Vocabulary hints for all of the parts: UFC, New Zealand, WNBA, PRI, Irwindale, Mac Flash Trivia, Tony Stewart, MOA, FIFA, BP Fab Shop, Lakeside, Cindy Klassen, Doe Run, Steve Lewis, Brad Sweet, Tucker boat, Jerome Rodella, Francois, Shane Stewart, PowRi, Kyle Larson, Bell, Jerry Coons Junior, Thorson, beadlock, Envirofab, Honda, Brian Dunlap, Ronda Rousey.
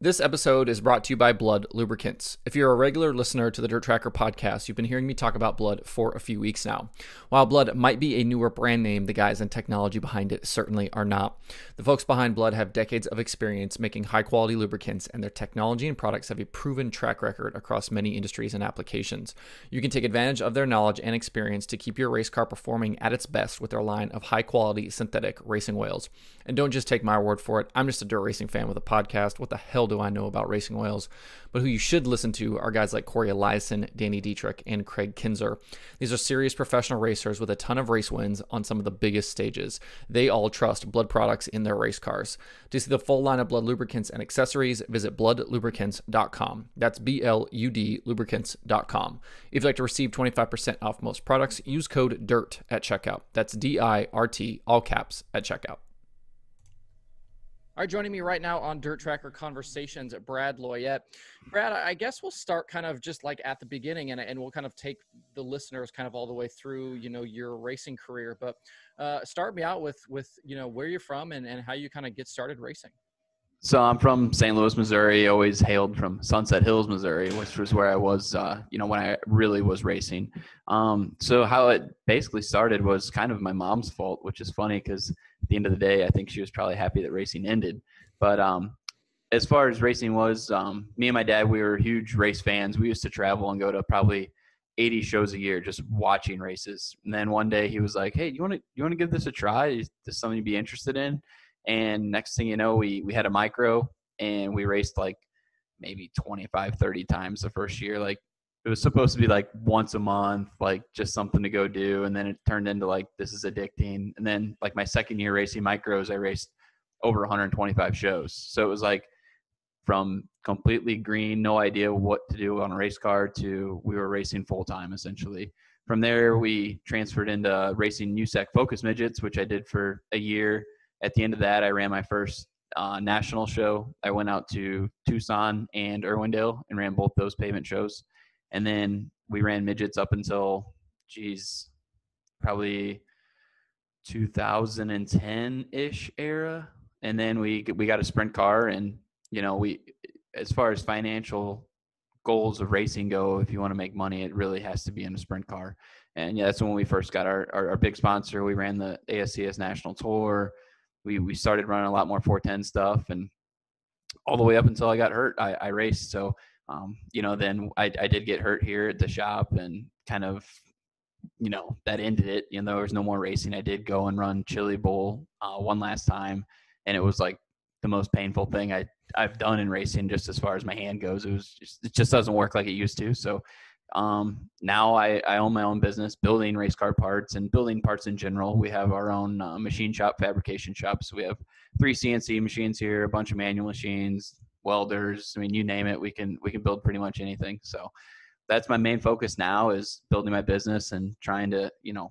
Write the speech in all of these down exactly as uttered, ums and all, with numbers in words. This episode is brought to you by Blood Lubricants. If you're a regular listener to the Dirt Tracker podcast, you've been hearing me talk about Blood for a few weeks now. While Blood might be a newer brand name, the guys and technology behind it certainly are not. The folks behind Blood have decades of experience making high-quality lubricants, and their technology and products have a proven track record across many industries and applications. You can take advantage of their knowledge and experience to keep your race car performing at its best with their line of high-quality synthetic racing oils. And don't just take my word for it. I'm just a dirt racing fan with a podcast. What the hell do I know about racing oils? But who you should listen to are guys like Corey Eliason, Danny Dietrich, and Craig Kinzer. These are serious professional racers with a ton of race wins on some of the biggest stages. They all trust Blood products in their race cars. To see the full line of Blood lubricants and accessories, visit blood lubricants dot com. That's B L U D lubricants dot com. If you'd like to receive twenty-five percent off most products, use code DIRT at checkout. That's D I R T, all caps, at checkout. All right, joining me right now on Dirt Tracker Conversations, Brad Loyet. Brad, I guess we'll start kind of just like at the beginning, and, and we'll kind of take the listeners kind of all the way through, you know, your racing career. But uh, start me out with, with you know, where you're from and, and how you kind of get started racing. So I'm from Saint Louis, Missouri, always hailed from Sunset Hills, Missouri, which was where I was, uh, you know, when I really was racing. Um, so how it basically started was kind of my mom's fault, which is funny because at the end of the day, I think she was probably happy that racing ended. But um, as far as racing was, um, me and my dad, we were huge race fans. We used to travel and go to probably eighty shows a year just watching races. And then one day he was like, hey, you want to you want to give this a try? Is this something you'd be interested in? And next thing you know, we we had a micro and we raced like maybe twenty-five, thirty times the first year. Like it was supposed to be like once a month, like just something to go do. And then it turned into like, this is addicting. And then like my second year racing micros, I raced over one hundred twenty-five shows. So it was like from completely green, no idea what to do on a race car, to we were racing full time essentially. From there, we transferred into racing U S A C Focus Midgets, which I did for a year. At the end of that, I ran my first uh, national show. I went out to Tucson and Irwindale and ran both those pavement shows. And then we ran midgets up until, geez, probably two thousand ten-ish era. And then we we got a sprint car. And, you know, we, as far as financial goals of racing go, if you want to make money, it really has to be in a sprint car. And, yeah, that's when we first got our, our, our big sponsor. We ran the A S C S National Tour. We we started running a lot more four ten stuff, and all the way up until I got hurt, I, I raced. So, um, you know, then I, I did get hurt here at the shop, and kind of, you know, that ended it. You know, there was no more racing. I did go and run Chili Bowl uh, one last time, and it was like the most painful thing I, I've done in racing just as far as my hand goes. It was just, it just doesn't work like it used to. So um, now I, I own my own business, building race car parts and building parts in general. We have our own uh, machine shop, fabrication shops. We have three C N C machines here, a bunch of manual machines, welders. I mean, you name it, we can, we can build pretty much anything. So that's my main focus now, is building my business and trying to, you know,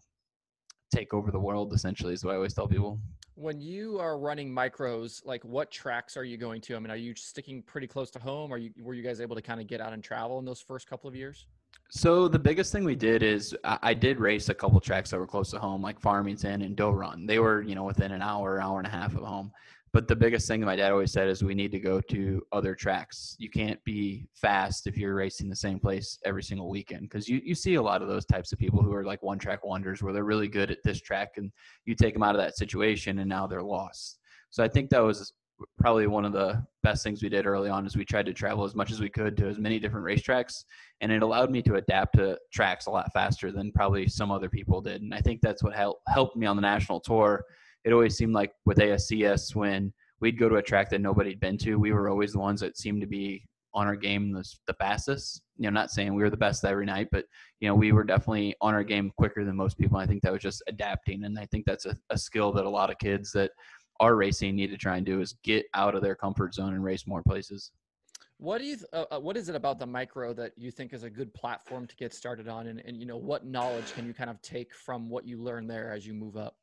take over the world essentially, is what I always tell people. When you are running micros, like what tracks are you going to? I mean, are you sticking pretty close to home? Are you, were you guys able to kind of get out and travel in those first couple of years? So the biggest thing we did is I did race a couple tracks that were close to home, like Farmington and Doe Run. They were, you know, within an hour, hour and a half of home. But the biggest thing my dad always said is we need to go to other tracks. You can't be fast if you're racing the same place every single weekend, because you, you see a lot of those types of people who are like one track wonders, where they're really good at this track and you take them out of that situation and now they're lost. So I think that was probably one of the best things we did early on, is we tried to travel as much as we could to as many different racetracks, and it allowed me to adapt to tracks a lot faster than probably some other people did. And I think that's what help, helped me on the national tour. It always seemed like with A S C S, when we'd go to a track that nobody'd been to, we were always the ones that seemed to be on our game the, the fastest. You know, not saying we were the best every night, but, you know, we were definitely on our game quicker than most people. I think that was just adapting, and I think that's a, a skill that a lot of kids that our racing need to try and do, is get out of their comfort zone and race more places. What do you, uh, what is it about the micro that you think is a good platform to get started on? And, and, you know, what knowledge can you kind of take from what you learn there as you move up?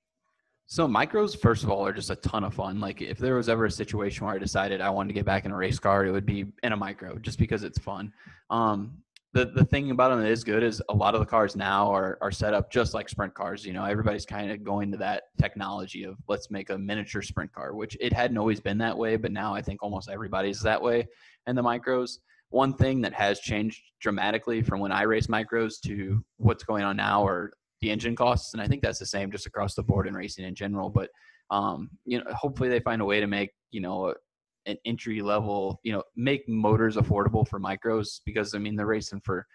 So micros, first of all, are just a ton of fun. Like if there was ever a situation where I decided I wanted to get back in a race car, it would be in a micro, just because it's fun. Um, the the thing about them that is good is a lot of the cars now are are set up just like sprint cars. You know, everybody's kind of going to that technology of let's make a miniature sprint car, which it hadn't always been that way, but now I think almost everybody's that way. And the micros, one thing that has changed dramatically from when I race micros to what's going on now are the engine costs. And I think that's the same just across the board in racing in general. But, um, you know, hopefully they find a way to make, you know, a, an entry level, you know, make motors affordable for micros, because I mean, they're racing for,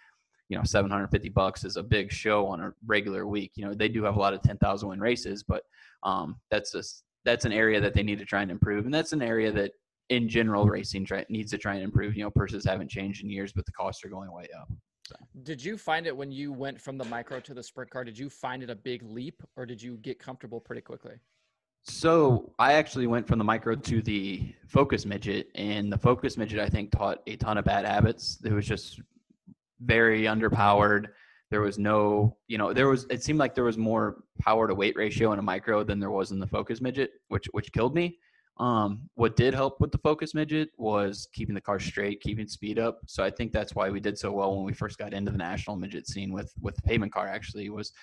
you know, seven hundred fifty bucks is a big show on a regular week. You know, they do have a lot of ten thousand win races, but um, that's just, that's an area that they need to try and improve. And that's an area that in general racing try, needs to try and improve. You know, purses haven't changed in years, but the costs are going way up. So. Did you find it when you went from the micro to the sprint car, did you find it a big leap, or did you get comfortable pretty quickly? So I actually went from the micro to the Focus midget, and the Focus midget, I think, taught a ton of bad habits. It was just very underpowered. There was no, you know, there was, it seemed like there was more power to weight ratio in a micro than there was in the Focus midget, which, which killed me. Um, what did help with the Focus midget was keeping the car straight, keeping speed up. So I think that's why we did so well when we first got into the national midget scene with, with the pavement car, actually, was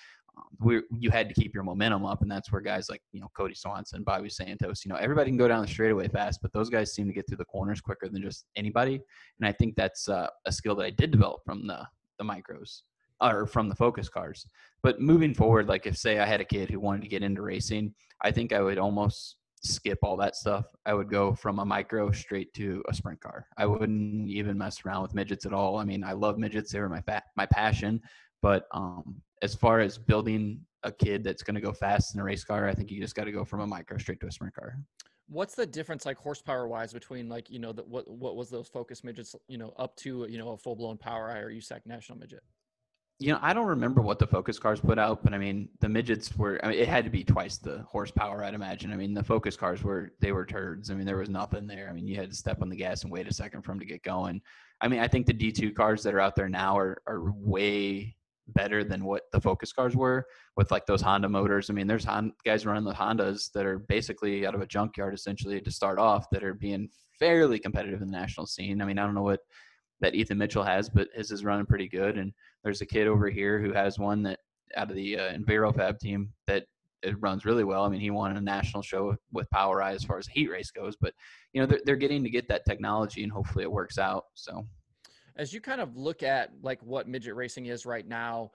We, you had to keep your momentum up, and that's where guys like, you know, Cody Swanson, Bobby Santos, you know, everybody can go down the straightaway fast, but those guys seem to get through the corners quicker than just anybody. And I think that's uh, a skill that I did develop from the, the micros, or from the Focus cars. But moving forward, like if, say, I had a kid who wanted to get into racing, I think I would almost skip all that stuff. I would go from a micro straight to a sprint car. I wouldn't even mess around with midgets at all. I mean, I love midgets. They were my fa- my passion, but um, as far as building a kid that's going to go fast in a race car, I think you just got to go from a micro straight to a sprint car. What's the difference, like horsepower wise, between, like, you know, the, what what was those Focus midgets, you know, up to, you know, a full blown PowRi or U S A C national midget? You know, I don't remember what the Focus cars put out, but I mean, the midgets were, I mean, it had to be twice the horsepower, I'd imagine. I mean, the Focus cars were, they were turds. I mean, there was nothing there. I mean, you had to step on the gas and wait a second for them to get going. I mean, I think the D two cars that are out there now are, are way better than what the Focus cars were, with like those Honda motors. I mean, there's Hon- guys running the Hondas that are basically out of a junkyard, essentially, to start off, that are being fairly competitive in the national scene. I mean, I don't know what that Ethan Mitchell has, but his is running pretty good. And there's a kid over here who has one that out of the uh, Envirofab team that it runs really well. I mean, he won a national show with PowRi as far as a heat race goes, but you know, they're, they're getting to get that technology, and hopefully it works out. So as you kind of look at like what midget racing is right now,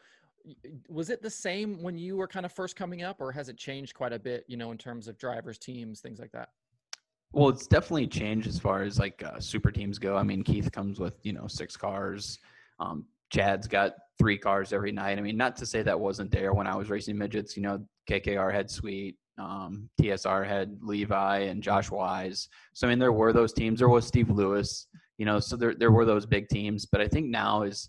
was it the same when you were kind of first coming up, or has it changed quite a bit, you know, in terms of drivers, teams, things like that? Well, it's definitely changed as far as like uh, super teams go. I mean, Keith comes with, you know, six cars. Um, Chad's got three cars every night. I mean, not to say that wasn't there when I was racing midgets. You know, K K R had Sweet, um, T S R had Levi and Josh Wise. So, I mean, there were those teams. There was Steve Lewis, you know, so there, there were those big teams. But I think now is,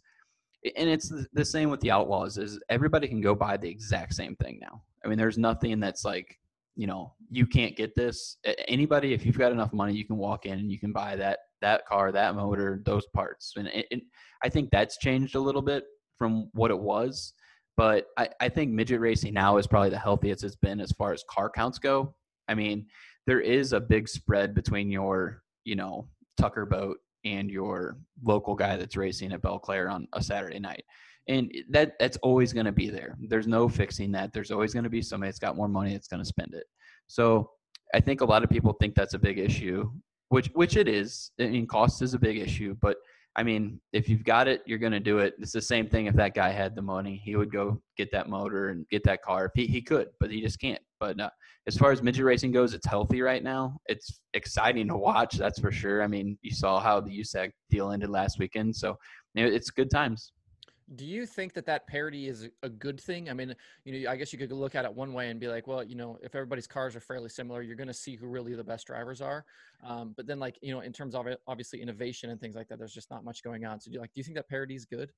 and it's the same with the Outlaws, is everybody can go buy the exact same thing now. I mean, there's nothing that's like, you know, you can't get this. Anybody, if you've got enough money, you can walk in and you can buy that, that car, that motor, those parts. And, and I think that's changed a little bit from what it was. But I, I think midget racing now is probably the healthiest it's been as far as car counts go. I mean, there is a big spread between your, you know, Tucker boat and your local guy that's racing at Belle Claire on a Saturday night. And that that's always going to be there. There's no fixing that. There's always going to be somebody that's got more money that's going to spend it. So I think a lot of people think that's a big issue, which which it is. I mean, cost is a big issue. But, I mean, if you've got it, you're going to do it. It's the same thing if that guy had the money. He would go get that motor and get that car. He, he could, but he just can't. But uh, as far as midget racing goes, it's healthy right now. It's exciting to watch, that's for sure. I mean, you saw how the U S A C deal ended last weekend. So you know, it's good times. Do you think that that parity is a good thing? I mean, you know, I guess you could look at it one way and be like, well, you know, if everybody's cars are fairly similar, you're going to see who really the best drivers are. Um, but then, like, you know, in terms of obviously innovation and things like that, there's just not much going on. So do you, like, do you think that parity is good?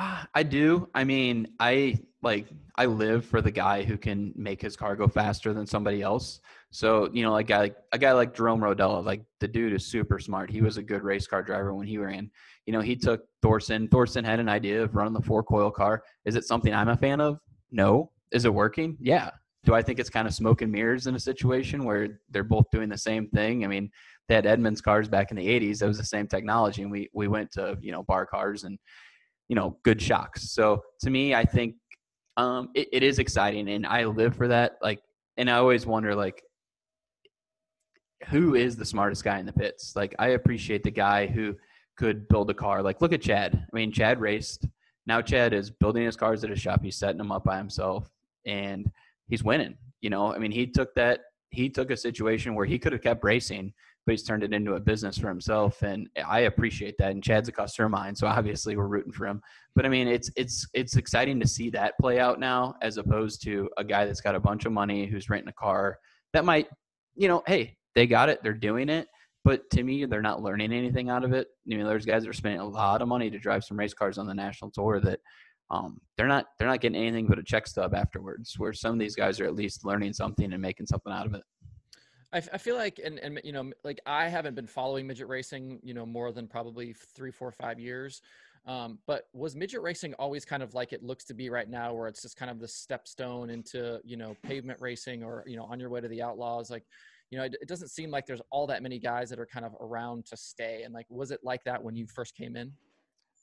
Uh, I do. I mean, I like, I live for the guy who can make his car go faster than somebody else. So, you know, like I, a guy like Jerome Rodella, like the dude is super smart. He was a good race car driver when he ran. You know, he took Thorson. Thorson had an idea of running the four coil car. Is it something I'm a fan of? No. Is it working? Yeah. Do I think it's kind of smoke and mirrors in a situation where they're both doing the same thing? I mean, they had Edmunds cars back in the eighties. That was the same technology. And we, we went to, you know, bar cars and, you know, good shocks. So to me, I think um, it, it is exciting, and I live for that. Like, and I always wonder, like, who is the smartest guy in the pits? Like, I appreciate the guy who could build a car. Like, look at Chad. I mean, Chad raced. Now Chad is building his cars at his shop. He's setting them up by himself, and he's winning. You know, I mean, he took that, he took a situation where he could have kept racing, but he's turned it into a business for himself. And I appreciate that. And Chad's a customer of mine, so obviously we're rooting for him. But I mean, it's, it's, it's exciting to see that play out now, as opposed to a guy that's got a bunch of money, who's renting a car that might, you know, hey, they got it, they're doing it. But to me, they're not learning anything out of it. You know, there's guys that are spending a lot of money to drive some race cars on the national tour that um, they're not, they're not getting anything but a check stub afterwards, where some of these guys are at least learning something and making something out of it. I feel like, and, and, you know, like I haven't been following midget racing, you know, more than probably three, four, five years. Um, but was midget racing always kind of like it looks to be right now, where it's just kind of the step stone into, you know, pavement racing, or, you know, on your way to the outlaws? Like, you know, it, it doesn't seem like there's all that many guys that are kind of around to stay. And like, was it like that when you first came in?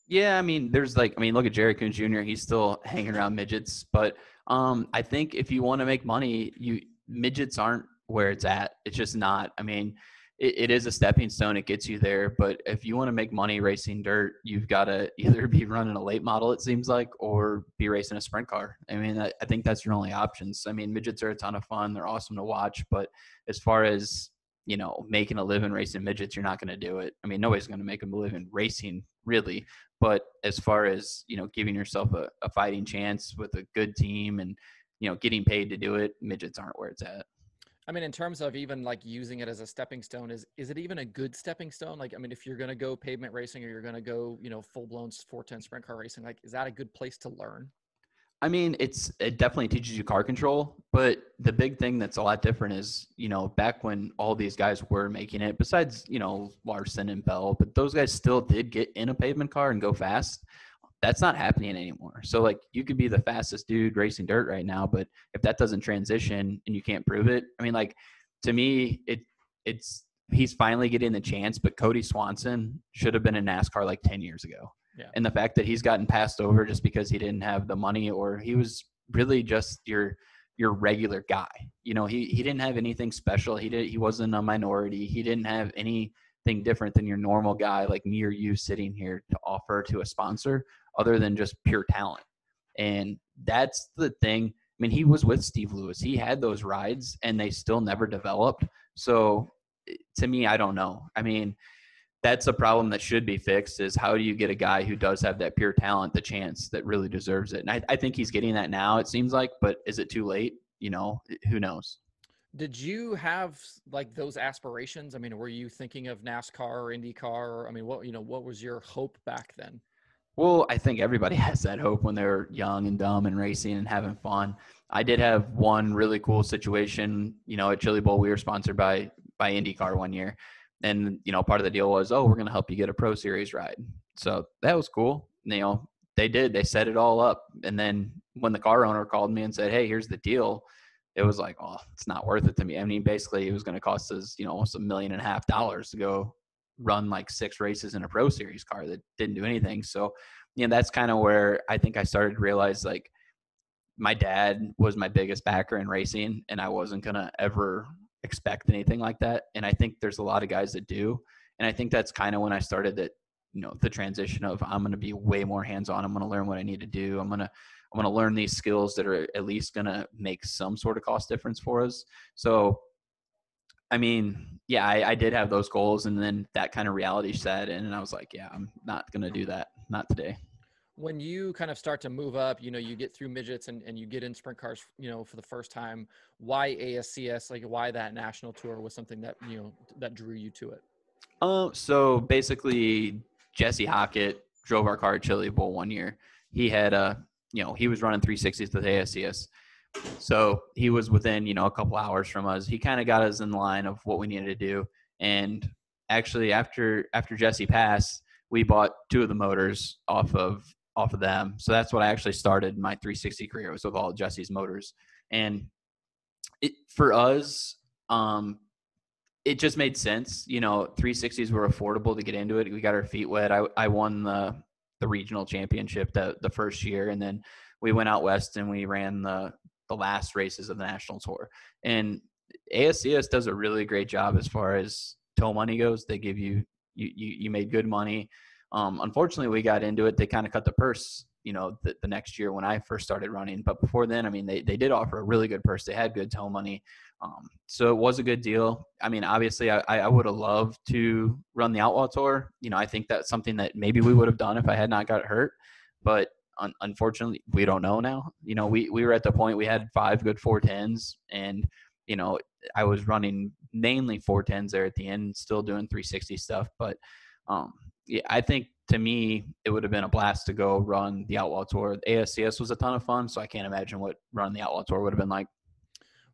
Yeah, I mean, there's like, I mean, look at Jerry Coons Junior He's still hanging around midgets. But um, I think if you want to make money, you midgets aren't where it's at. It's just not. I mean, it, it is a stepping stone. It gets you there. But if you want to make money racing dirt, you've got to either be running a late model, it seems like, or be racing a sprint car. I mean, I, I think that's your only options. I mean, midgets are a ton of fun. They're awesome to watch. But as far as, you know, making a living racing midgets, you're not going to do it. I mean, nobody's going to make a living racing, really. But as far as, you know, giving yourself a, a fighting chance with a good team and, you know, getting paid to do it, midgets aren't where it's at. I mean, in terms of even like using it as a stepping stone, is, is it even a good stepping stone? Like, I mean, if you're going to go pavement racing, or you're going to go, you know, full blown four ten sprint car racing, like, is that a good place to learn? I mean, it's, it definitely teaches you car control, but the big thing that's a lot different is, you know, back when all these guys were making it, besides, you know, Larson and Bell, but those guys still did get in a pavement car and go fast. That's not happening anymore. So like, you could be the fastest dude racing dirt right now, but if that doesn't transition and you can't prove it, I mean, like, to me, it it's, he's finally getting the chance, but Cody Swanson should have been in NASCAR like ten years ago. Yeah. And the fact that he's gotten passed over just because he didn't have the money, or he was really just your, your regular guy, you know, he, he didn't have anything special. He did. He wasn't a minority. He didn't have anything different than your normal guy, like me or you sitting here, to offer to a sponsor, other than just pure talent. And that's the thing. I mean, he was with Steve Lewis. He had those rides, and they still never developed. So to me, I don't know. I mean, that's a problem that should be fixed, is how do you get a guy who does have that pure talent the chance that really deserves it? And I, I think he's getting that now, it seems like, but is it too late? You know, who knows? Did you have like those aspirations? I mean, were you thinking of NASCAR or IndyCar? Or, I mean, what, you know, what was your hope back then? Well, I think everybody has that hope when they're young and dumb and racing and having fun. I did have one really cool situation, you know, at Chili Bowl. We were sponsored by, by IndyCar one year. And, you know, part of the deal was, oh, we're going to help you get a Pro Series ride. So that was cool. And, you know, they did, they set it all up. And then when the car owner called me and said, hey, here's the deal, it was like, oh, it's not worth it to me. I mean, basically it was going to cost us, you know, almost a million and a half dollars to go run like six races in a Pro Series car that didn't do anything. So, you know, that's kind of where I think I started to realize, like, my dad was my biggest backer in racing, and I wasn't going to ever expect anything like that. And I think there's a lot of guys that do. And I think that's kind of when I started that, you know, the transition of, I'm going to be way more hands-on. I'm going to learn what I need to do. I'm going to, I'm going to learn these skills that are at least going to make some sort of cost difference for us. So, I mean, yeah, I, I did have those goals, and then that kind of reality set in, and I was like, yeah, I'm not going to do that. Not today. When you kind of start to move up, you know, you get through midgets and, and you get in sprint cars, you know, for the first time, why A S C S? Like, why that national tour was something that, you know, that drew you to it? Um, uh, so basically Jesse Hockett drove our car at Chili Bowl one year. He had a, you know, he was running three sixties with A S C S. So he was within, you know, a couple hours from us. He kind of got us in line of what we needed to do. And actually after, after Jesse passed, we bought two of the motors off of, off of them. So that's what I actually started my three sixty career, was with all of Jesse's motors. And it, for us, um, it just made sense. You know, three sixties were affordable to get into it. We got our feet wet. I, I won the the regional championship the, the first year. And then we went out west and we ran the, the last races of the national tour. And A S C S does a really great job as far as tow money goes. They give you, you, you, you made good money. Um, unfortunately we got into it. They kind of cut the purse, you know, the, the next year when I first started running, but before then, I mean, they, they did offer a really good purse. They had good tow money. Um, so it was a good deal. I mean, obviously I, I would have loved to run the Outlaw Tour. You know, I think that's something that maybe we would have done if I had not got hurt, but un- unfortunately we don't know now. You know, we, we were at the point we had five good four tens, and, you know, I was running mainly four tens there at the end, still doing three sixty stuff. But, um, yeah, I think to me, it would have been a blast to go run the Outlaw Tour. A S C S was a ton of fun, so I can't imagine what running the Outlaw Tour would have been like.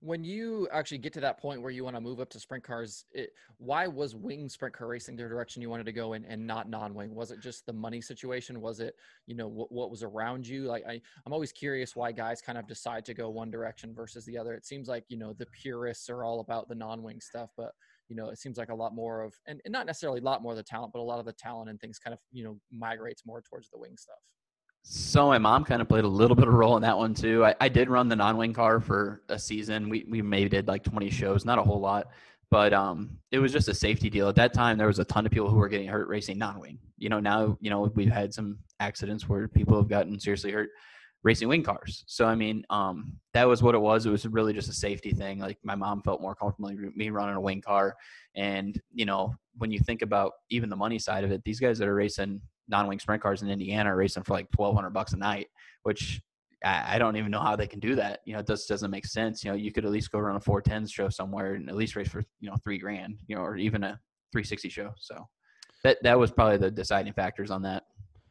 When you actually get to that point where you want to move up to sprint cars, it, why was wing sprint car racing the direction you wanted to go in and not non-wing? Was it just the money situation? Was it, you know, what, what was around you? Like, I, I'm always curious why guys kind of decide to go one direction versus the other. It seems like, you know, the purists are all about the non-wing stuff, but, you know, it seems like a lot more of, and not necessarily a lot more of the talent, but a lot of the talent and things kind of, you know, migrates more towards the wing stuff. So my mom kind of played a little bit of a role in that one too. I, I did run the non-wing car for a season. We we maybe did like twenty shows, not a whole lot, but um, it was just a safety deal. At that time, there was a ton of people who were getting hurt racing non-wing. You know, now, you know, we've had some accidents where people have gotten seriously hurt racing wing cars. So, I mean, um, that was what it was. It was really just a safety thing. Like, my mom felt more comfortable with me running a wing car. And, you know, when you think about even the money side of it, these guys that are racing non-wing sprint cars in Indiana are racing for like twelve hundred bucks a night, which I, I don't even know how they can do that. You know, it just doesn't make sense. You know, you could at least go run a four tens show somewhere and at least race for, you know, three grand, you know, or even a three sixty show. So that, that was probably the deciding factors on that.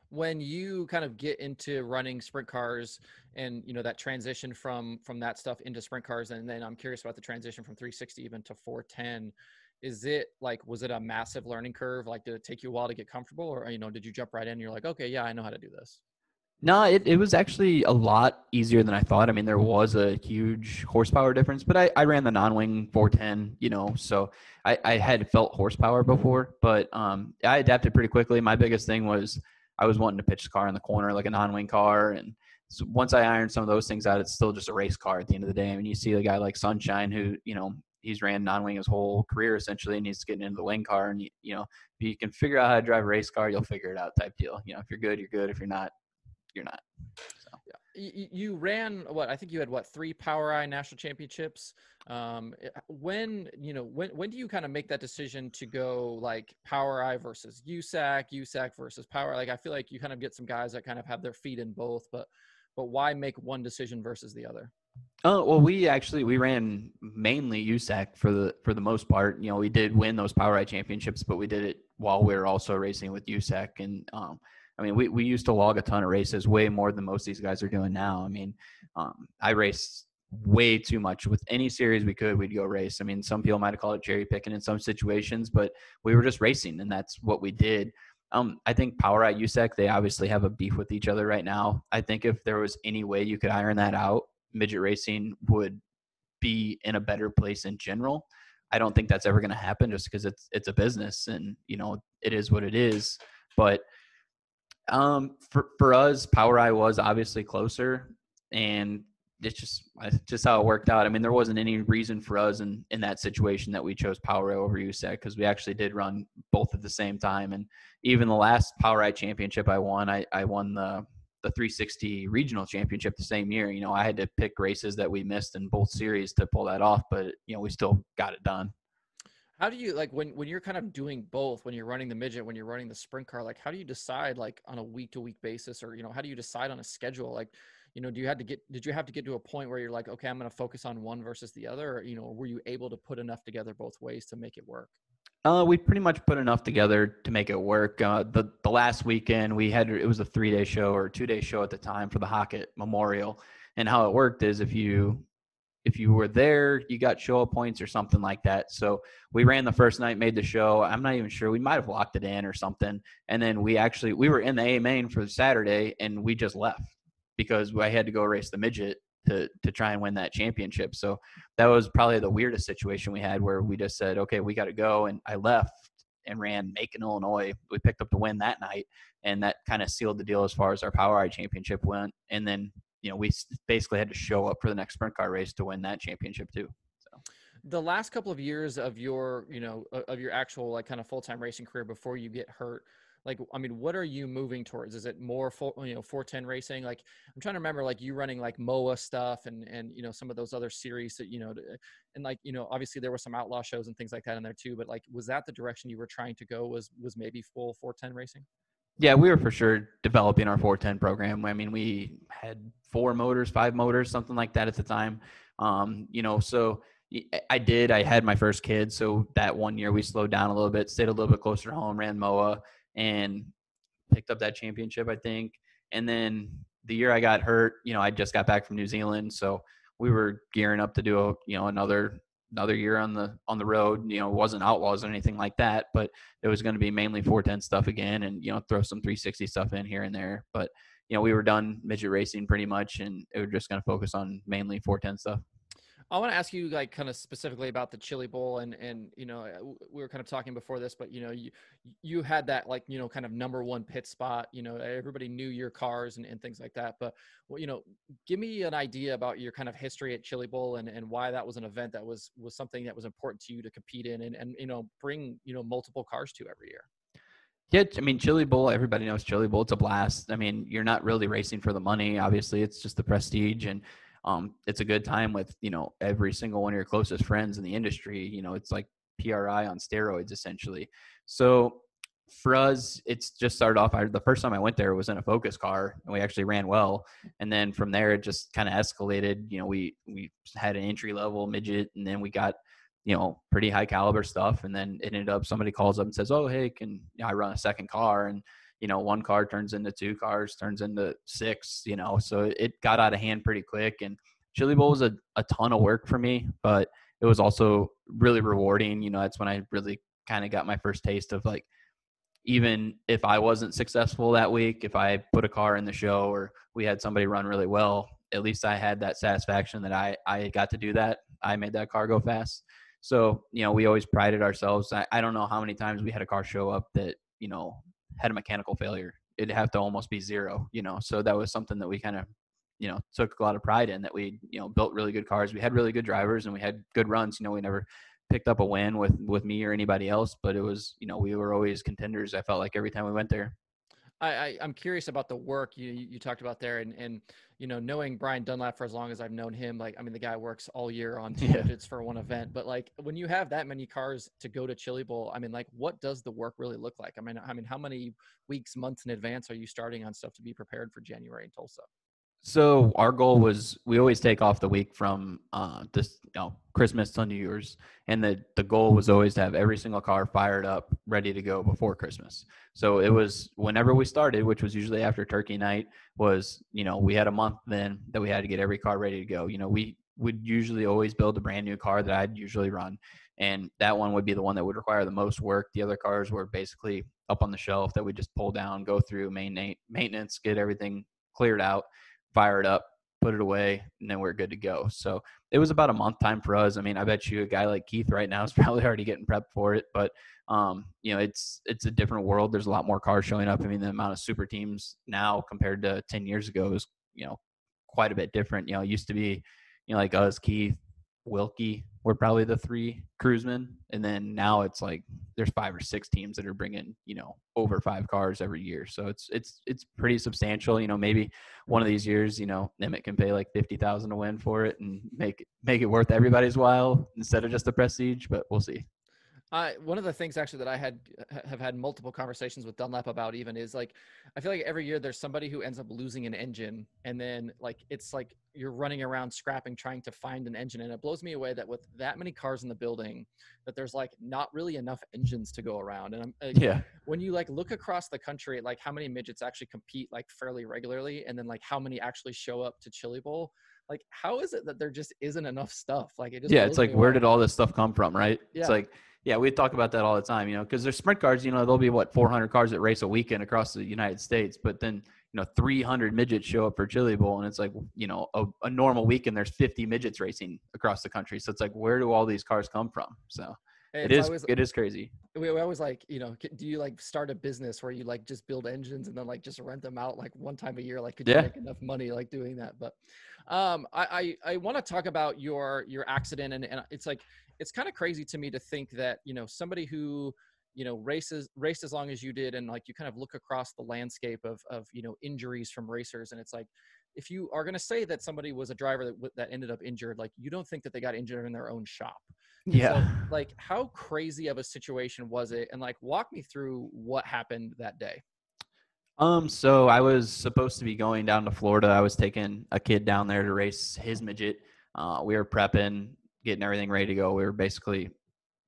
When you kind of get into running sprint cars and, you know, that transition from, from that stuff into sprint cars, and then I'm curious about the transition from three sixty even to four ten, is it like, was it a massive learning curve? Like, did it take you a while to get comfortable, or, you know, did you jump right in and you're like, okay, yeah, I know how to do this? No, it, it was actually a lot easier than I thought. I mean, there was a huge horsepower difference, but I, I ran the non-wing four ten, you know, so I, I had felt horsepower before, but um, I adapted pretty quickly. My biggest thing was I was wanting to pitch the car in the corner like a non-wing car. And so once I ironed some of those things out, it's still just a race car at the end of the day. I mean, you see a guy like Sunshine who, you know, he's ran non-wing his whole career essentially, and he's getting into the wing car. And, you, you know, if you can figure out how to drive a race car, you'll figure it out type deal. You know, if you're good, you're good. If you're not, you're not. So. You, you ran what, I think you had what, three PowRi national championships. Um, when, you know, when, when do you kind of make that decision to go like PowRi versus U S A C, U S A C versus PowRi? Like, I feel like you kind of get some guys that kind of have their feet in both, but, but why make one decision versus the other? Oh, well, we actually, we ran mainly U S A C for the, for the most part. You know, we did win those PowRi championships, but we did it while we were also racing with U S A C. And, um, I mean, we, we used to log a ton of races, way more than most of these guys are doing now. I mean, um, I raced way too much. With any series we could, we'd go race. I mean, some people might have called it cherry picking in some situations, but we were just racing, and that's what we did. Um, I think PowRi, U S A C, they obviously have a beef with each other right now. I think if there was any way you could iron that out, midget racing would be in a better place in general. I don't think that's ever going to happen just because it's it's a business, and, you know, it is what it is. But Um, for, for us, PowRi was obviously closer, and it's just, it's just how it worked out. I mean, there wasn't any reason for us in, in that situation that we chose PowRi over U S A C, because we actually did run both at the same time. And even the last PowRi championship I won, I, I won the, the three sixty regional championship the same year. You know, I had to pick races that we missed in both series to pull that off, but, you know, we still got it done. How do you, like, when, when you're kind of doing both, when you're running the midget, when you're running the sprint car, like, how do you decide, like, on a week to week basis, or, you know, how do you decide on a schedule? Like, you know, do you have to get, did you have to get to a point where you're like, okay, I'm going to focus on one versus the other? Or, you know, were you able to put enough together both ways to make it work? Uh, we pretty much put enough together to make it work. Uh, the, the last weekend we had, it was a three day show or two day show at the time for the Hockett Memorial. And how it worked is if you, If you were there, you got show up points or something like that. So we ran the first night, made the show. I'm not even sure. We might have locked it in or something. And then we actually, we were in the A main for Saturday, and we just left because I had to go race the midget to to try and win that championship. So that was probably the weirdest situation we had, where we just said, okay, we got to go. And I left and ran Macon, Illinois. We picked up the win that night, and that kind of sealed the deal as far as our PowRi championship went. And then, you know, we basically had to show up for the next sprint car race to win that championship too. So the last couple of years of your, you know, of your actual like kind of full-time racing career before you get hurt, like, I mean, what are you moving towards? Is it more full, you know, four ten racing? Like, I'm trying to remember, like, you running like M O A stuff and, and, you know, some of those other series that, you know, and like, you know, obviously there were some outlaw shows and things like that in there too, but like, was that the direction you were trying to go, was, was maybe full four ten racing? Yeah, we were for sure developing our four ten program. I mean, we had four motors, five motors, something like that at the time. Um, you know, so I did, I had my first kid. So that one year we slowed down a little bit, stayed a little bit closer to home, ran M O A, and picked up that championship, I think. And then the year I got hurt, you know, I just got back from New Zealand. So we were gearing up to do, a, you know, another, another year on the, on the road, you know, wasn't outlaws or anything like that, but it was going to be mainly four ten stuff again. And, you know, throw some three sixty stuff in here and there, but, you know, we were done midget racing pretty much. And it was just going to focus on mainly four ten stuff. I want to ask you like kind of specifically about the Chili Bowl and, and, you know, we were kind of talking before this, but, you know, you, you had that like, you know, kind of number one pit spot, you know, everybody knew your cars and, and things like that. But, well, you know, give me an idea about your kind of history at Chili Bowl and, and why that was an event that was, was something that was important to you to compete in and, and, you know, bring, you know, multiple cars to every year. Yeah, I mean, Chili Bowl, everybody knows Chili Bowl. It's a blast. I mean, you're not really racing for the money. Obviously, it's just the prestige and, Um, it's a good time with, you know, every single one of your closest friends in the industry. You know, it's like P R I on steroids, essentially. So for us, it's just started off. I, the first time I went there was in a Focus car and we actually ran well. And then from there, it just kind of escalated. You know, we, we had an entry level midget and then we got, you know, pretty high caliber stuff. And then it ended up, somebody calls up and says, oh, hey, can I run a second car? And, you know, one car turns into two cars, turns into six, you know, so it got out of hand pretty quick. And Chili Bowl was a, a ton of work for me, but it was also really rewarding. You know, that's when I really kind of got my first taste of like, even if I wasn't successful that week, if I put a car in the show or we had somebody run really well, at least I had that satisfaction that I, I got to do that. I made that car go fast. So, you know, we always prided ourselves. I, I don't know how many times we had a car show up that, you know, had a mechanical failure. It'd have to almost be zero, you know? So that was something that we kind of, you know, took a lot of pride in, that we, you know, built really good cars. We had really good drivers and we had good runs. You know, we never picked up a win with, with me or anybody else, but it was, you know, we were always contenders. I felt like every time we went there. I, I I'm curious about the work you, you talked about there and, and, you know, knowing Brian Dunlap for as long as I've known him, like, I mean, the guy works all year on two digits yeah. for one event, but like when you have that many cars to go to Chili Bowl, I mean, like, what does the work really look like? I mean, I mean, how many weeks, months in advance are you starting on stuff to be prepared for January in Tulsa? So our goal was, we always take off the week from uh, this, you know, Christmas to New Year's. And the, the goal was always to have every single car fired up, ready to go before Christmas. So it was whenever we started, which was usually after Turkey night, was, you know, we had a month then that we had to get every car ready to go. You know, we would usually always build a brand new car that I'd usually run. And that one would be the one that would require the most work. The other cars were basically up on the shelf that we just pull down, go through main maintenance, get everything cleared out, fire it up, put it away, and then we're good to go. So it was about a month time for us. I mean, I bet you a guy like Keith right now is probably already getting prepped for it, but um, you know, it's, it's a different world. There's a lot more cars showing up. I mean, the amount of super teams now compared to ten years ago is, you know, quite a bit different. You know, it used to be, you know, like us, Keith, Wilkie were probably the three cruisemen. And then now it's like there's five or six teams that are bringing, you know, over five cars every year. So it's, it's, it's pretty substantial. You know, maybe one of these years, you know, Emmett can pay like fifty thousand to win for it and make, make it worth everybody's while instead of just the prestige, but we'll see. Uh, one of the things actually that I had have had multiple conversations with Dunlap about even is like, I feel like every year there's somebody who ends up losing an engine and then like, it's like you're running around scrapping, trying to find an engine. And it blows me away that with that many cars in the building, that there's like not really enough engines to go around. And I'm, like, yeah. when you like look across the country at like how many midgets actually compete like fairly regularly, and then like how many actually show up to Chili Bowl, like, how is it that there just isn't enough stuff? Like, it just yeah, it's like, where did all this stuff come from? Right. Yeah. It's like, yeah, we talk about that all the time, you know, because there's sprint cars, you know, there'll be what, four hundred cars that race a weekend across the United States, but then, you know, three hundred midgets show up for Chili Bowl. And it's like, you know, a, a normal weekend, there's fifty midgets racing across the country. So it's like, where do all these cars come from? So It is, always, it is crazy. We, we always like, you know, do you like start a business where you like just build engines and then like just rent them out like one time a year? Like, could yeah. you make enough money like doing that? But um, I, I, I want to talk about your, your accident. And, and it's like, it's kind of crazy to me to think that, you know, somebody who, you know, races, raced as long as you did. And like, you kind of look across the landscape of, of, you know, injuries from racers. And it's like, if you are going to say that somebody was a driver that, that ended up injured, like, you don't think that they got injured in their own shop. Yeah. So, like, how crazy of a situation was it? And like, walk me through what happened that day. Um, so I was supposed to be going down to Florida. I was taking a kid down there to race his midget. Uh, we were prepping, getting everything ready to go. We were basically,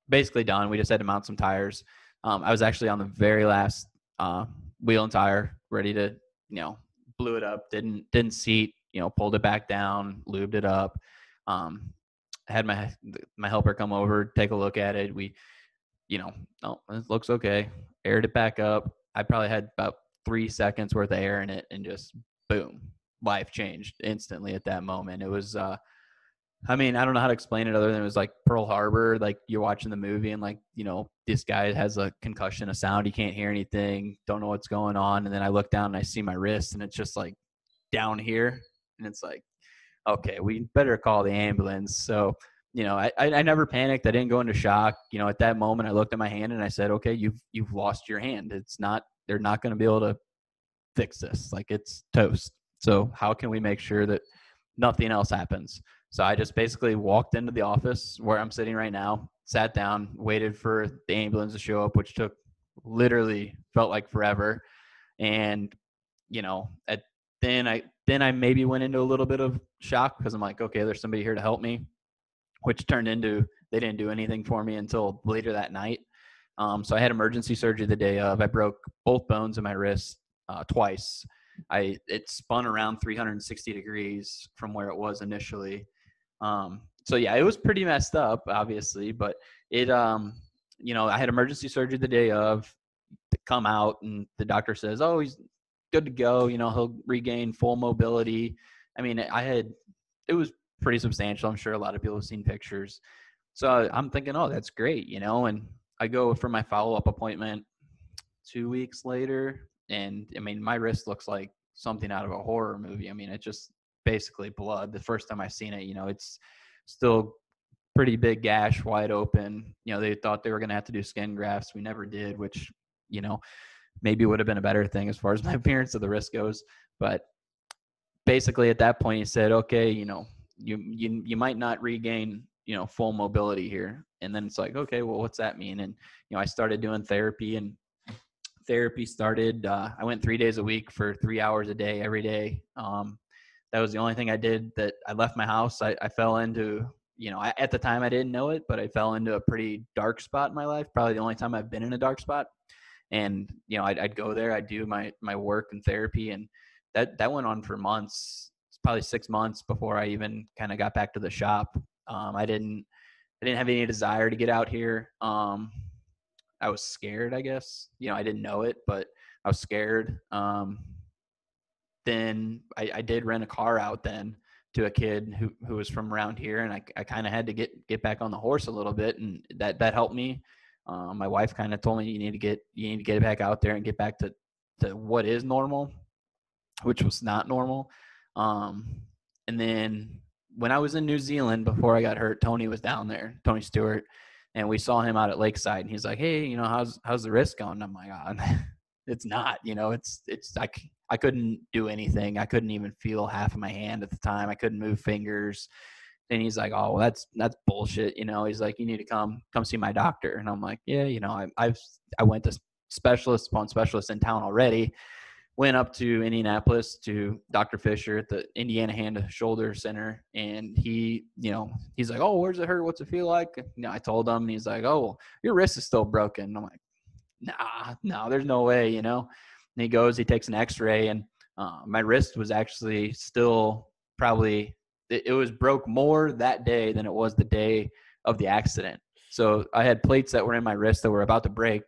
basically done. We just had to mount some tires. Um, I was actually on the very last uh, wheel and tire, ready to, you know, blew it up. Didn't, didn't seat, you know, pulled it back down, lubed it up. Um, had my, my helper come over, take a look at it. We, you know, oh, it looks okay. Aired it back up. I probably had about three seconds worth of air in it, and just boom, life changed instantly at that moment. It was, uh, I mean, I don't know how to explain it other than it was like Pearl Harbor. Like, you're watching the movie and like, you know, this guy has a concussion, a sound. He can't hear anything. Don't know what's going on. And then I look down and I see my wrist, and it's just like down here. And it's like, okay, we better call the ambulance. So, you know, I, I, I never panicked. I didn't go into shock. You know, at that moment I looked at my hand and I said, okay, you've, you've lost your hand. It's not, they're not going to be able to fix this. Like, it's toast. So how can we make sure that nothing else happens? So I just basically walked into the office where I'm sitting right now, sat down, waited for the ambulance to show up, which took literally felt like forever. And, you know, at, then I, then I maybe went into a little bit of shock because I'm like, okay, there's somebody here to help me, which turned into, they didn't do anything for me until later that night. Um, so I had emergency surgery the day of. I broke both bones in my wrist uh, twice. I, it spun around three hundred sixty degrees from where it was initially. Um, so yeah, it was pretty messed up, obviously, but it, um, you know, I had emergency surgery the day of, to come out, and the doctor says, oh, he's good to go. You know, he'll regain full mobility. I mean, I had, it was pretty substantial. I'm sure a lot of people have seen pictures. So I'm thinking, oh, that's great. You know, and I go for my follow-up appointment two weeks later. And I mean, my wrist looks like something out of a horror movie. I mean, it just, basically blood. The first time I seen it, you know, it's still pretty big gash, wide open. You know, they thought they were going to have to do skin grafts. We never did, which, you know, maybe would have been a better thing as far as my appearance of the wrist goes. But basically at that point he said, okay, you know, you, you, you might not regain, you know, full mobility here. And then it's like, okay, well, what's that mean? And, you know, I started doing therapy, and therapy started, uh, I went three days a week for three hours a day, every day. Um, That was the only thing I did. That I left my house. I, I fell into, you know, I, at the time I didn't know it, but I fell into a pretty dark spot in my life. Probably the only time I've been in a dark spot. And, you know, I'd, I'd go there, I'd do my, my work and therapy. And that, that went on for months. It's probably six months before I even kind of got back to the shop. Um, I didn't, I didn't have any desire to get out here. Um, I was scared, I guess, you know, I didn't know it, but I was scared. Um, Then I, I did rent a car out then to a kid who, who was from around here. And I, I kind of had to get, get back on the horse a little bit. And that, that helped me. Um, my wife kind of told me, you need to get, you need to get back out there and get back to, to what is normal, which was not normal. Um, and then when I was in New Zealand, before I got hurt, Tony was down there, Tony Stewart. And we saw him out at Lakeside, and he's like, hey, you know, how's, how's the wrist going? And I'm like, oh, it's not, you know, it's, it's like, I couldn't do anything. I couldn't even feel half of my hand at the time. I couldn't move fingers. And he's like, oh, well, that's, that's bullshit. You know, he's like, you need to come, come see my doctor. And I'm like, yeah, you know, I, I've, I went to specialists upon specialists in town already, went up to Indianapolis to Doctor Fisher at the Indiana Hand and Shoulder Center. And he, you know, he's like, oh, where's it hurt? What's it feel like? You know, I told him, and he's like, oh, well, your wrist is still broken. And I'm like, nah, no, there's no way, you know? And he goes, he takes an x-ray, and uh, my wrist was actually still probably, it, it was broke more that day than it was the day of the accident. So I had plates that were in my wrist that were about to break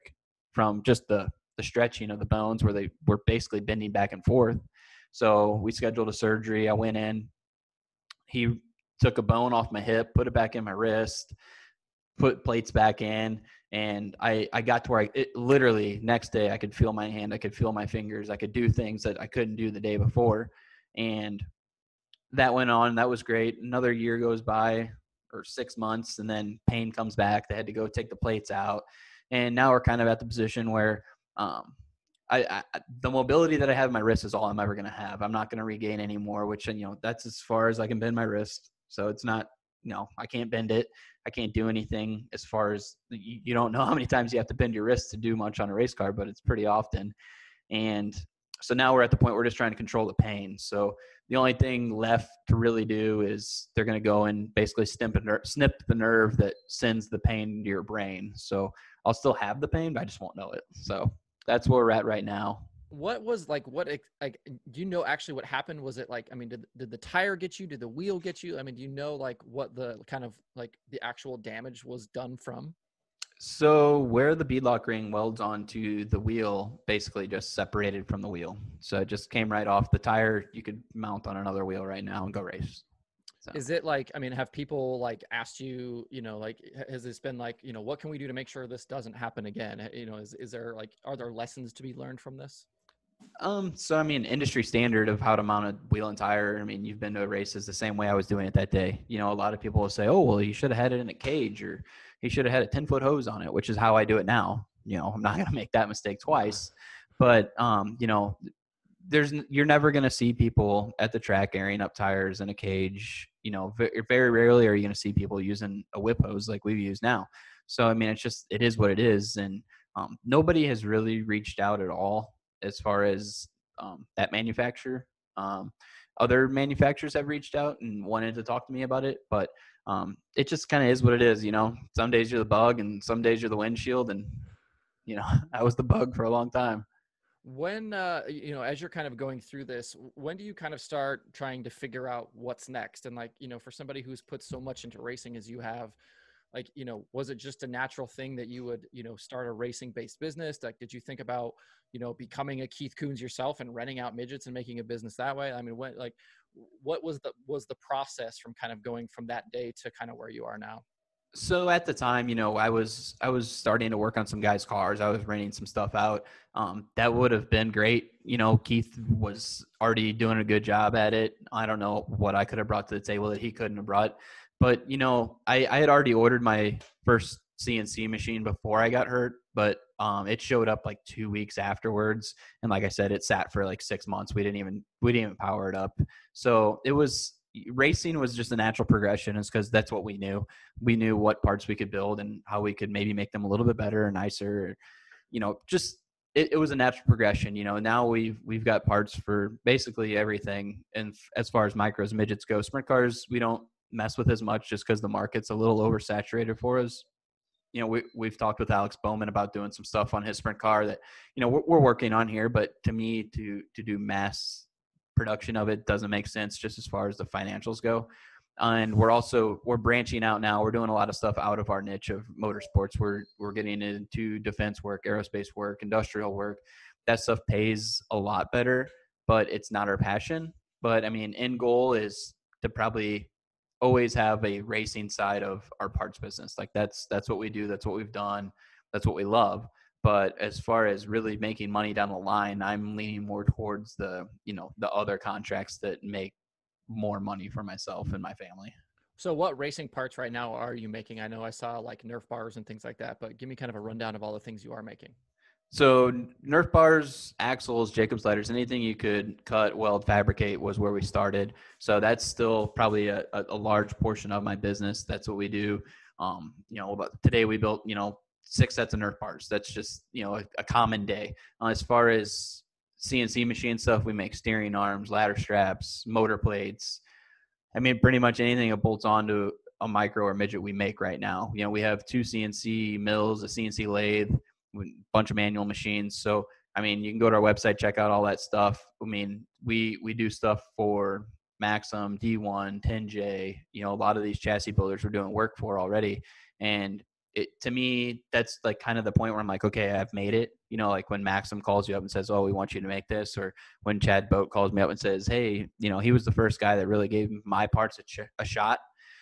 from just the, the stretching of the bones where they were basically bending back and forth. So we scheduled a surgery. I went in, he took a bone off my hip, put it back in my wrist, put plates back in, and I, I got to where I, it, literally next day I could feel my hand, I could feel my fingers, I could do things that I couldn't do the day before. And that went on, that was great. Another year goes by, or six months, and then pain comes back. They had to go take the plates out. And now we're kind of at the position where um, I, I the mobility that I have in my wrist is all I'm ever going to have. I'm not going to regain anymore, which, and you know, that's as far as I can bend my wrist. So it's not, you know, I can't bend it. I can't do anything as far as you, you don't know how many times you have to bend your wrist to do much on a race car, but it's pretty often. And so now we're at the point where we're just trying to control the pain. So the only thing left to really do is they're going to go and basically snip, a ner- snip the nerve that sends the pain to your brain. So I'll still have the pain, but I just won't know it. So that's where we're at right now. What was like, what, like, do you know actually what happened? Was it like, I mean, did, did the tire get you? Did the wheel get you? I mean, do you know like what the kind of like the actual damage was done from? So where the beadlock ring welds onto the wheel basically just separated from the wheel. So it just came right off the tire. You could mount on another wheel right now and go race. So. Is it like, I mean, have people like asked you, you know, like, has this been like, you know, what can we do to make sure this doesn't happen again? You know, is, is there like, are there lessons to be learned from this? Um, so, I mean, industry standard of how to mount a wheel and tire. I mean, you've been to races the same way I was doing it that day. You know, a lot of people will say, oh, well, you should have had it in a cage, or you should have had a ten foot hose on it, which is how I do it now. You know, I'm not going to make that mistake twice, but, um, you know, there's, you're never going to see people at the track airing up tires in a cage. You know, very, very rarely are you going to see people using a whip hose like we've used now. So, I mean, it's just, it is what it is. And, um, nobody has really reached out at all as far as um, that manufacturer. Um, other manufacturers have reached out and wanted to talk to me about it, but um, it just kind of is what it is, you know. Some days you're the bug and some days you're the windshield, and, you know, I was the bug for a long time. When, uh, you know, as you're kind of going through this, when do you kind of start trying to figure out what's next? And like, you know, for somebody who's put so much into racing as you have, like, you know, was it just a natural thing that you would, you know, start a racing based business? Like, did you think about, you know, becoming a Keith Coons yourself and renting out midgets and making a business that way? I mean, what, like, what was the, was the process from kind of going from that day to kind of where you are now? So at the time, you know, I was, I was starting to work on some guys' cars. I was renting some stuff out. Um, that would have been great. You know, Keith was already doing a good job at it. I don't know what I could have brought to the table that he couldn't have brought. But, you know, I, I had already ordered my first C N C machine before I got hurt, but um, it showed up like two weeks afterwards. And like I said, it sat for like six months. We didn't even, we didn't even power it up. So it was, racing was just a natural progression. It's because that's what we knew. We knew what parts we could build and how we could maybe make them a little bit better and nicer. Or, you know, just, it, it was a natural progression. You know, now we've, we've got parts for basically everything. And as far as micros, midgets go, sprint cars, we don't mess with as much just because the market's a little oversaturated for us. You know, we, we've talked with Alex Bowman about doing some stuff on his sprint car that, you know, we're, we're working on here, but to me, to, to do mass production of it doesn't make sense just as far as the financials go. And we're also, we're branching out now. We're doing a lot of stuff out of our niche of motorsports. We're, we're getting into defense work, aerospace work, industrial work. That stuff pays a lot better, but it's not our passion. But I mean, end goal is to probably always have a racing side of our parts business. Like that's, that's what we do. That's what we've done. That's what we love. But as far as really making money down the line, I'm leaning more towards the, you know, the other contracts that make more money for myself and my family. So what racing parts right now are you making? I know I saw like Nerf bars and things like that, but give me kind of a rundown of all the things you are making. So Nerf bars, axles, Jacob's ladders, anything you could cut, weld, fabricate was where we started. So that's still probably a, a large portion of my business. That's what we do. Um, you know, about today we built, you know, six sets of Nerf bars. That's just, you know, a, a common day. Uh, as far as C N C machine stuff, we make steering arms, ladder straps, motor plates. I mean, pretty much anything that bolts onto a micro or midget we make right now. You know, we have two C N C mills, a C N C lathe, bunch of manual machines. So, I mean, you can go to our website, check out all that stuff. I mean, we, we do stuff for Maxim, D one, ten J, you know, a lot of these chassis builders we're doing work for already. And it, to me, that's like kind of the point where I'm like, okay, I've made it. You know, like when Maxim calls you up and says, oh, we want you to make this. Or when Chad Boat calls me up and says, hey, you know, he was the first guy that really gave my parts a, ch- a shot.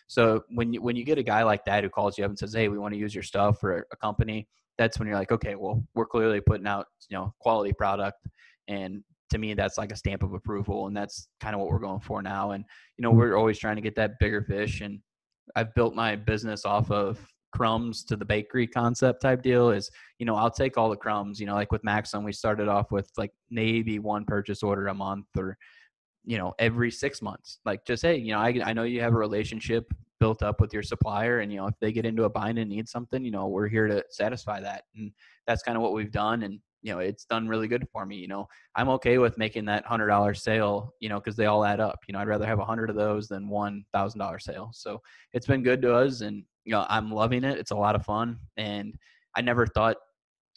So when you, when you get a guy like that who calls you up and says, hey, we want to use your stuff for a company, that's when you're like, okay, well, we're clearly putting out, you know, quality product. And to me, that's like a stamp of approval. And that's kind of what we're going for now. And, you know, we're always trying to get that bigger fish. And I've built my business off of crumbs to the bakery concept type deal is, you know, I'll take all the crumbs, you know, like with Maxim, we started off with like maybe one purchase order a month or, you know, every six months, like just, hey, you know, I, I know you have a relationship built up with your supplier, and, you know, if they get into a bind and need something, you know, we're here to satisfy that. And that's kind of what we've done. And, you know, it's done really good for me. You know, I'm okay with making that hundred dollar sale, you know, cause they all add up, you know, I'd rather have a hundred of those than one thousand dollar sale. So it's been good to us, and, you know, I'm loving it. It's a lot of fun. And I never thought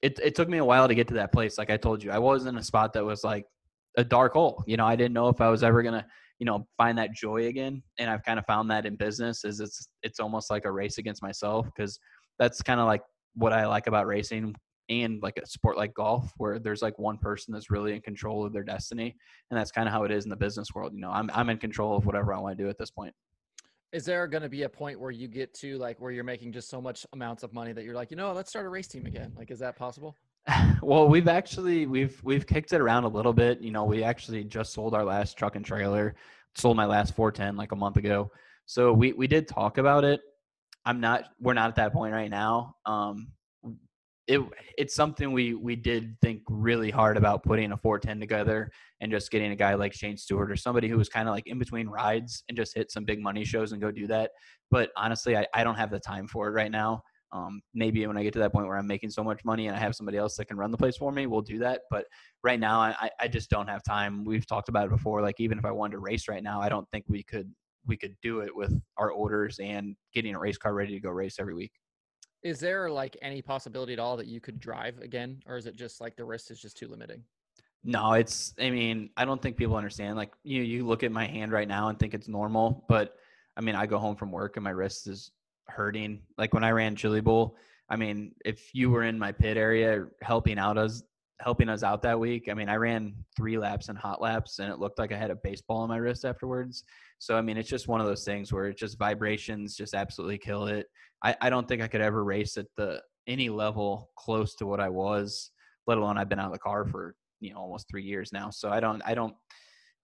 it, it took me a while to get to that place. Like I told you, I was in a spot that was like a dark hole. You know, I didn't know if I was ever going to, you know, find that joy again. And I've kind of found that in business is it's, it's almost like a race against myself. Cause that's kind of like what I like about racing and like a sport like golf, where there's like one person that's really in control of their destiny. And that's kind of how it is in the business world. You know, I'm, I'm in control of whatever I want to do at this point. Is there going to be a point where you get to like where you're making just so much amounts of money that you're like, you know, let's start a race team again? Like, is that possible? Well, we've actually, we've, we've kicked it around a little bit. You know, we actually just sold our last truck and trailer, sold my last four ten like a month ago. So we, we did talk about it. I'm not, we're not at that point right now. Um, it, it's something we, we did think really hard about, putting a four ten together and just getting a guy like Shane Stewart or somebody who was kind of like in between rides and just hit some big money shows and go do that. But honestly, I, I don't have the time for it right now. Um, maybe when I get to that point where I'm making so much money and I have somebody else that can run the place for me, we'll do that. But right now I, I just don't have time. We've talked about it before. Like, even if I wanted to race right now, I don't think we could, we could do it with our orders and getting a race car ready to go race every week. Is there like any possibility at all that you could drive again? Or is it just like the risk is just too limiting? No, it's, I mean, I don't think people understand. Like, you you look at my hand right now and think it's normal, but I mean, I go home from work and my wrist is hurting. Like when I ran Chili Bowl, I mean, if you were in my pit area helping out us, helping us out that week, I mean, I ran three laps and hot laps and it looked like I had a baseball in my wrist afterwards. So, I mean, it's just one of those things where it's just vibrations just absolutely kill it. I, I don't think I could ever race at the any level close to what I was, let alone I've been out of the car for, you know, almost three years now. So I don't, I don't,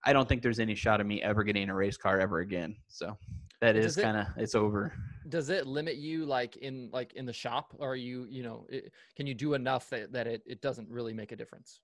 I don't think there's any shot of me ever getting in a race car ever again. So that is kind of, it's over. Does it limit you like in, like in the shop, or are you, you know, it, can you do enough that, that it, it doesn't really make a difference?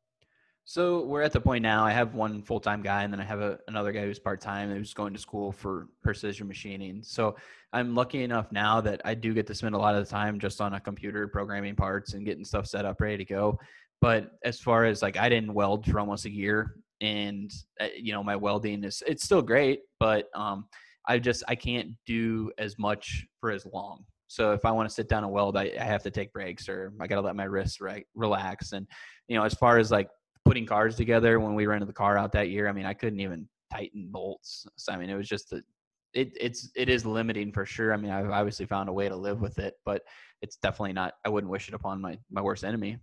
So we're at the point now, I have one full-time guy, and then I have a, another guy who's part-time who's going to school for precision machining. So I'm lucky enough now that I do get to spend a lot of the time just on a computer programming parts and getting stuff set up, ready to go. But as far as like, I didn't weld for almost a year, and you know, my welding is, it's still great, but um, I just, I can't do as much for as long. So if I want to sit down and weld, I, I have to take breaks, or I got to let my wrists re- relax. And, you know, as far as like putting cars together, when we rented the car out that year, I mean, I couldn't even tighten bolts. So, I mean, it was just, a, it it's, it is limiting for sure. I mean, I've obviously found a way to live with it, but it's definitely not, I wouldn't wish it upon my, my worst enemy.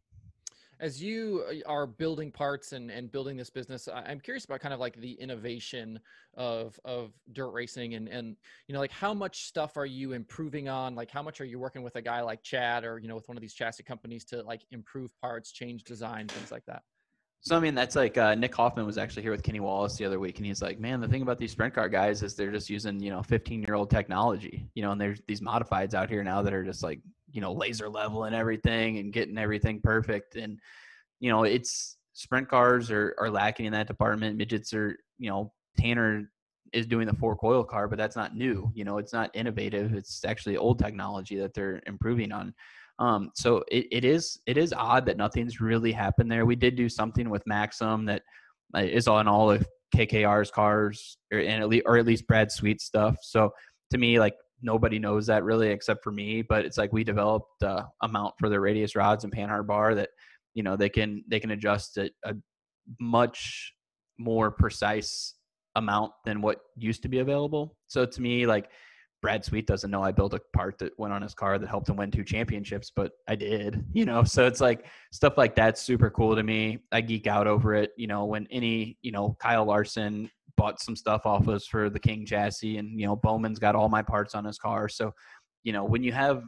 As you are building parts and, and building this business, I'm curious about kind of like the innovation of of dirt racing and, and, you know, like how much stuff are you improving on? Like how much are you working with a guy like Chad or, you know, with one of these chassis companies to like improve parts, change design, things like that? So, I mean, that's like uh, Nick Hoffman was actually here with Kenny Wallace the other week, and he's like, man, the thing about these sprint car guys is they're just using, you know, fifteen-year-old technology, you know, and there's these modifieds out here now that are just like, you know, laser leveling everything and getting everything perfect. And, you know, it's sprint cars are, are lacking in that department. Midgets are, you know, Tanner is doing the four coil car, but that's not new. You know, it's not innovative. It's actually old technology that they're improving on. Um, so it, it is, it is odd that nothing's really happened there. We did do something with Maxim that is on all of K K R's cars, or, and at least, or at least Brad Sweet's stuff. So to me, like nobody knows that really, except for me, but it's like, we developed uh, a mount for their radius rods and panhard bar that, you know, they can, they can adjust at a much more precise amount than what used to be available. So to me, like, Brad Sweet doesn't know I built a part that went on his car that helped him win two championships, but I did, you know? So it's like stuff like that's super cool to me. I geek out over it. You know, when any, you know, Kyle Larson bought some stuff off us for the King chassis, and, you know, Bowman's got all my parts on his car. So, you know, when you have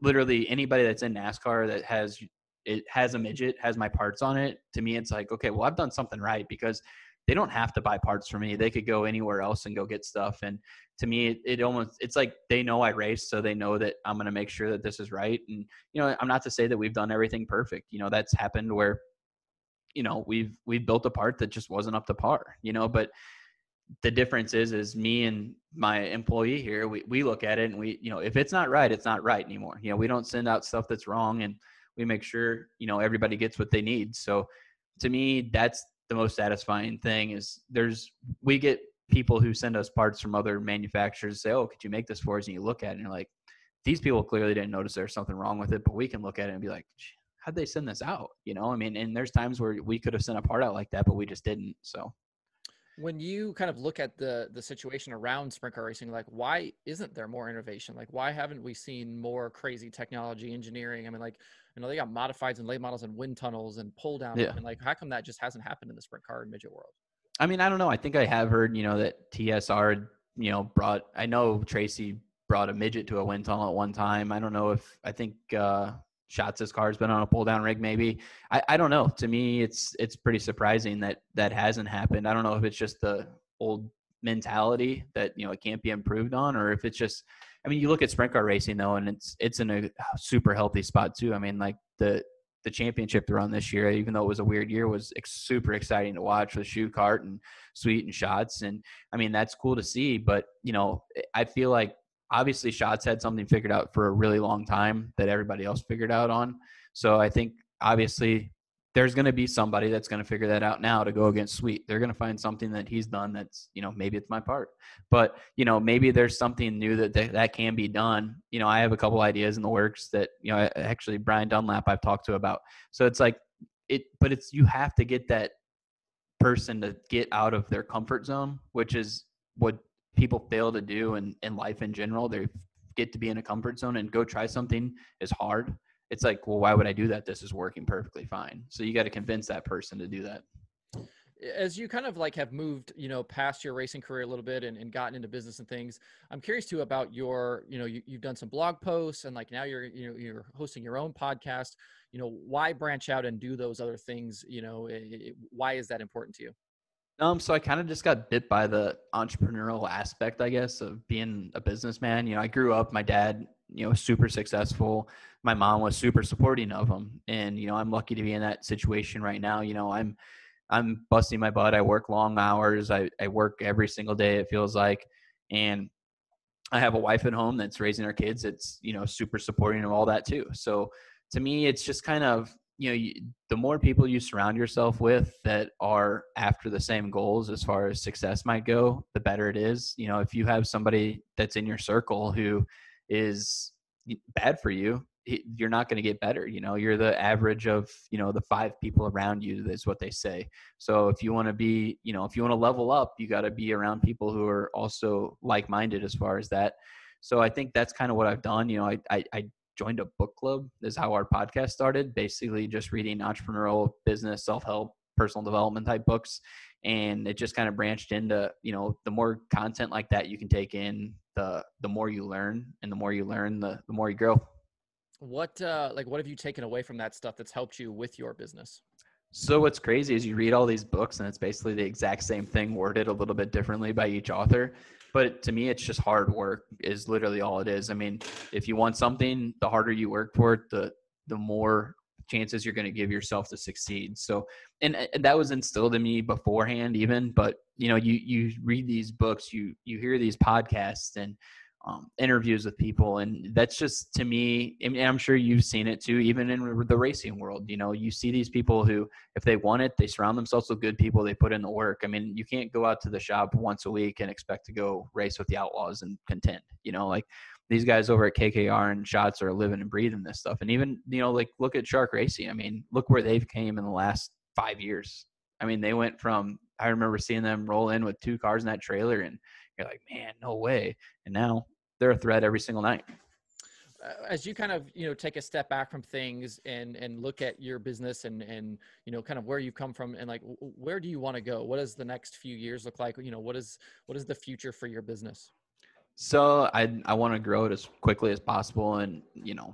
literally anybody that's in NASCAR that has, it has a midget, has my parts on it, to me, it's like, okay, well, I've done something right, because they don't have to buy parts from me. They could go anywhere else and go get stuff. And to me, it, it almost, it's like they know I race, so they know that I'm going to make sure that this is right. And, you know, I'm not to say that we've done everything perfect. You know, that's happened where, you know, we've, we've built a part that just wasn't up to par, you know, but the difference is, is me and my employee here, we, we look at it and we, you know, if it's not right, it's not right anymore. You know, we don't send out stuff that's wrong, and we make sure, you know, everybody gets what they need. So to me, that's the most satisfying thing. Is there's, we get people who send us parts from other manufacturers, say, oh, could you make this for us? And you look at it and you're like, these people clearly didn't notice there's something wrong with it, but we can look at it and be like, how'd they send this out? You know, I mean, and there's times where we could have sent a part out like that, but we just didn't. So when you kind of look at the the situation around sprint car racing, like, why isn't there more innovation? Like, why haven't we seen more crazy technology, engineering? I mean, like, you know, they got modifieds and late models and wind tunnels and pull down. Yeah. And like, how come that just hasn't happened in the sprint car and midget world? I mean, I don't know. I think I have heard, you know, that T S R, you know, brought, I know Tracy brought a midget to a wind tunnel at one time. I don't know if, I think uh, Schatz's car has been on a pull down rig maybe. I, I don't know. To me, it's, it's pretty surprising that that hasn't happened. I don't know if it's just the old mentality that, you know, it can't be improved on, or if it's just, I mean, you look at sprint car racing though, and it's, it's in a super healthy spot too. I mean, like the, the championship run this year, even though it was a weird year, was ex- super exciting to watch with Shoe Cart and Sweet and Shots. And I mean, that's cool to see, but you know, I feel like obviously Shots had something figured out for a really long time that everybody else figured out on. So I think obviously there's going to be somebody that's going to figure that out now to go against Sweet. They're going to find something that he's done that's, you know, maybe it's my part, but, you know, maybe there's something new that th- that can be done. You know, I have a couple ideas in the works that, you know, actually Brian Dunlap I've talked to about. So it's like it, but it's, you have to get that person to get out of their comfort zone, which is what people fail to do in, in life in general. They get to be in a comfort zone and go try something is hard. It's like, well, why would I do that? This is working perfectly fine. So you got to convince that person to do that. As you kind of like have moved, you know, past your racing career a little bit and, and gotten into business and things, I'm curious too about your, you know, you, you've done some blog posts and like now you're, you know, you're hosting your own podcast. You know, why branch out and do those other things? You know, it, it, why is that important to you? Um, so I kind of just got bit by the entrepreneurial aspect, I guess, of being a businessman. You know, I grew up, my dad, you know, was super successful. My mom was super supporting of him. And, you know, I'm lucky to be in that situation right now. You know, I'm, I'm busting my butt. I work long hours. I, I work every single day, it feels like. And I have a wife at home that's raising our kids. It's, you know, super supporting of all that too. So to me, it's just kind of, you know, you, the more people you surround yourself with that are after the same goals as far as success might go, the better it is. You know, if you have somebody that's in your circle who is bad for you, you're not going to get better. You know, you're the average of, you know, the five people around you is what they say. So if you want to be, you know, if you want to level up, you got to be around people who are also like-minded as far as that. So I think that's kind of what I've done. You know, I, I, I joined a book club is how our podcast started, basically just reading entrepreneurial business, self-help, personal development type books. And it just kind of branched into, you know, the more content like that you can take in, the, the more you learn, and the more you learn, the, the more you grow. What, uh, like, what have you taken away from that stuff that's helped you with your business? So what's crazy is you read all these books and it's basically the exact same thing worded a little bit differently by each author. But to me, it's just hard work is literally all it is. I mean, if you want something, the harder you work for it, the the more chances you're going to give yourself to succeed. So, and, and that was instilled in me beforehand even, but you know, you, you read these books, you, you hear these podcasts and um, interviews with people. And that's just, to me, and I'm sure you've seen it too, even in the racing world, you know, you see these people who, if they want it, they surround themselves with good people. They put in the work. I mean, you can't go out to the shop once a week and expect to go race with the Outlaws and contend, you know, like these guys over at K K R and Shots are living and breathing this stuff. And even, you know, like look at Shark Racing. I mean, look where they've came in the last five years. I mean, they went from, I remember seeing them roll in with two cars in that trailer and you're like, man, no way. And now they're a threat every single night. As you kind of, you know, take a step back from things and, and look at your business and, and, you know, kind of where you've come from and like, where do you want to go? What does the next few years look like? You know, what is, what is the future for your business? So I, I want to grow it as quickly as possible and, you know,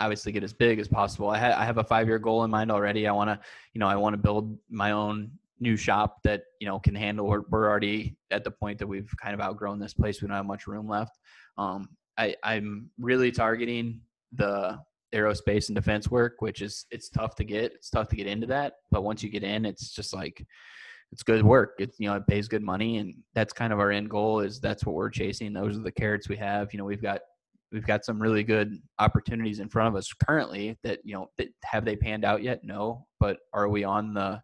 obviously get as big as possible. I, ha- I have a five-year goal in mind already. I want to, you know, I want to build my own new shop that, you know, can handle, we're, we're already at the point that we've kind of outgrown this place. We don't have much room left. Um, I, I'm really targeting the aerospace and defense work, which is, it's tough to get, it's tough to get into that. But once you get in, it's just like, it's good work. It's, you know, it pays good money. And that's kind of our end goal, is that's what we're chasing. Those are the carrots we have. You know, we've got, we've got some really good opportunities in front of us currently that, you know, that, have they panned out yet? No, but are we on the,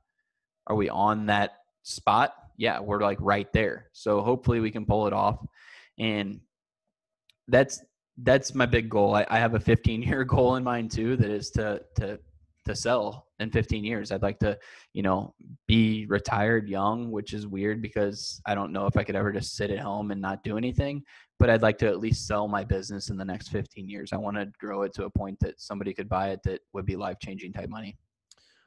are we on that spot? Yeah. We're like right there. So hopefully we can pull it off. And that's, that's my big goal. I, I have a fifteen year goal in mind too. That is to, to, to sell in fifteen years. I'd like to, you know, be retired young, which is weird because I don't know if I could ever just sit at home and not do anything, but I'd like to at least sell my business in the next fifteen years. I want to grow it to a point that somebody could buy it. That would be life-changing type money.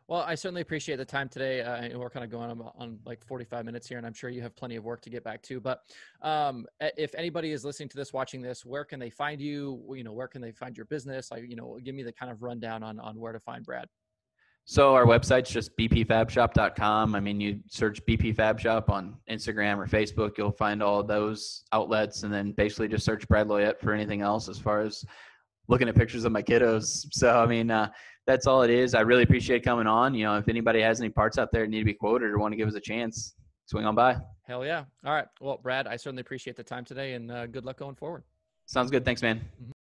Well, I certainly appreciate the time today. Uh, we're kind of going on, on like forty-five minutes here, and I'm sure you have plenty of work to get back to. But um, if anybody is listening to this, watching this, where can they find you? You know, where can they find your business? Like, you know, give me the kind of rundown on, on where to find Brad. So our website's just b p fab shop dot com. I mean, you search B P Fab Shop on Instagram or Facebook, you'll find all those outlets, and then basically just search Brad Loyet for anything else as far as looking at pictures of my kiddos. So, I mean, uh, that's all it is. I really appreciate coming on. You know, if anybody has any parts out there that need to be quoted or want to give us a chance, swing on by. Hell yeah. All right. Well, Brad, I certainly appreciate the time today, and uh, good luck going forward. Sounds good. Thanks, man. Mm-hmm.